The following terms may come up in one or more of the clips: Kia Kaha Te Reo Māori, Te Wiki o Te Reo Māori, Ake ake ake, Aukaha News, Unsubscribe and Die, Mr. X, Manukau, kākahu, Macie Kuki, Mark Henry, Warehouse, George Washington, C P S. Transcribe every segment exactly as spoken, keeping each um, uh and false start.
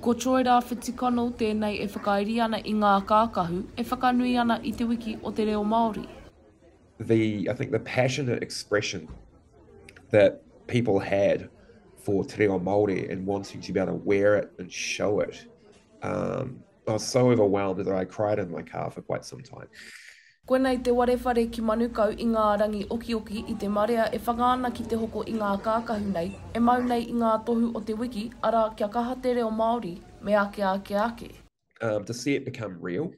Ko troira whitikono tēnei e whakairi ana I ngā kākahu, e whakanui ana I te wiki o te reo Māori. The, I think the passionate expression that people had for te reo Māori and wanting to be able to wear it and show it, um, I was so overwhelmed that I cried in my car for quite some time. Koenei te warewhare ki manukau I ngā rangi okioki I te marea e whangana ki te hoko I ngā kākahu nei, e mau nei I ngā tohu o te wiki, ara kia kaha te reo Māori, me ake ake ake. Um, to see it become real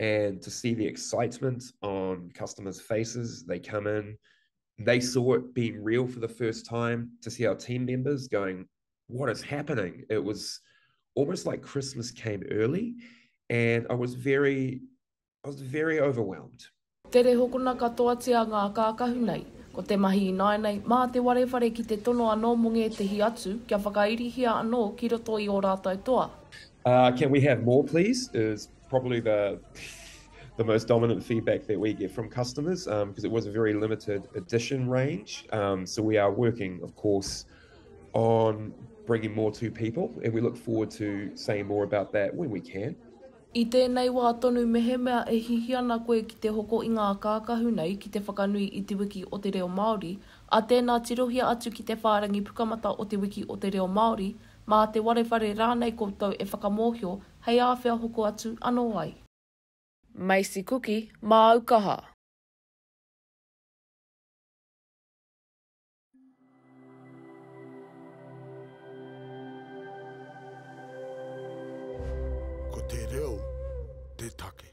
and to see the excitement on customers' faces, they come in, they saw it being real for the first time, to see our team members going, what is happening? It was almost like Christmas came early, and I was very... I was very overwhelmed. Tere hokona katoa tia ngā kākahu nei. Ko te mahi I nai nei, mā te warewhare ki te tono anō munge te hiatu, kia whakairihia anō ki roto I o rātou toa. Uh, can we have more, please? Is probably the the most dominant feedback that we get from customers, because um, it was a very limited edition range. Um, so we are working, of course, on bringing more to people, and we look forward to saying more about that when we can. I tēnei wā tonu mehemea e hihi ana koe ki te hoko I ngā kākahu nei ki te whakanui I te wiki o te reo Māori, a tēnā tirohia atu ki te whārangi pukamata o te wiki o te reo Māori, mā te warewhare rānei koutou e whakamohio, hei āwhia hoko atu anō ai. Macie Kuki, mā Aukaha. Te reo, te take.